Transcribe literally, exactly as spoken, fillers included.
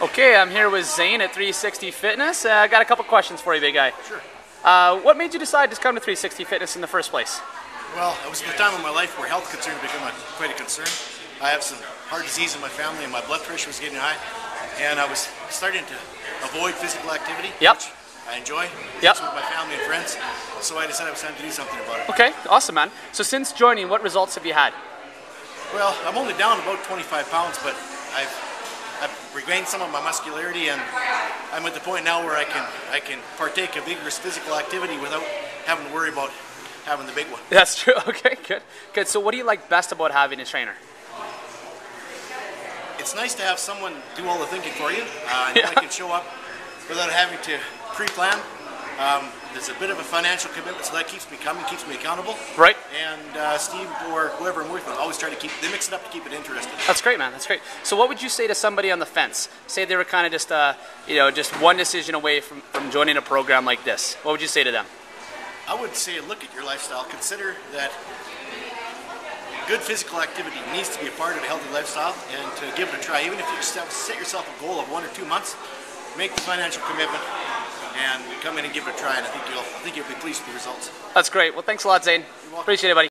Okay, I'm here with Zane at three sixty Fitness. Uh, I got a couple questions for you, big guy. Sure. Uh, what made you decide to come to three sixty Fitness in the first place? Well, it was the time of my life where health concerns became a, quite a concern. I have some heart disease in my family, and my blood pressure was getting high, and I was starting to avoid physical activity. Yep. Which I enjoy yep. with my family and friends, so I decided it was time to do something about it. Okay, awesome, man. So since joining, what results have you had? Well, I'm only down about twenty-five pounds, but I've, I've regained some of my muscularity, and I'm at the point now where I can I can partake of vigorous physical activity without having to worry about having the big one. That's true. Okay, good. Good. So what do you like best about having a trainer? It's nice to have someone do all the thinking for you, uh, and yeah. I can show up without having to pre-plan. Um, there's a bit of a financial commitment, so that keeps me coming, keeps me accountable. Right. And uh, Steve or whoever I'm working with always try to keep, they mix it up to keep it interesting. That's great, man. That's great. So what would you say to somebody on the fence? Say they were kind of just, uh, you know, just one decision away from, from joining a program like this. What would you say to them? I would say look at your lifestyle. Consider that good physical activity needs to be a part of a healthy lifestyle, and to give it a try. Even if you set yourself a goal of one or two months, make the financial commitment and come in and give it a try, and I think you'll, I think you'll be pleased with the results. That's great. Well, thanks a lot, Zane. Appreciate it, buddy.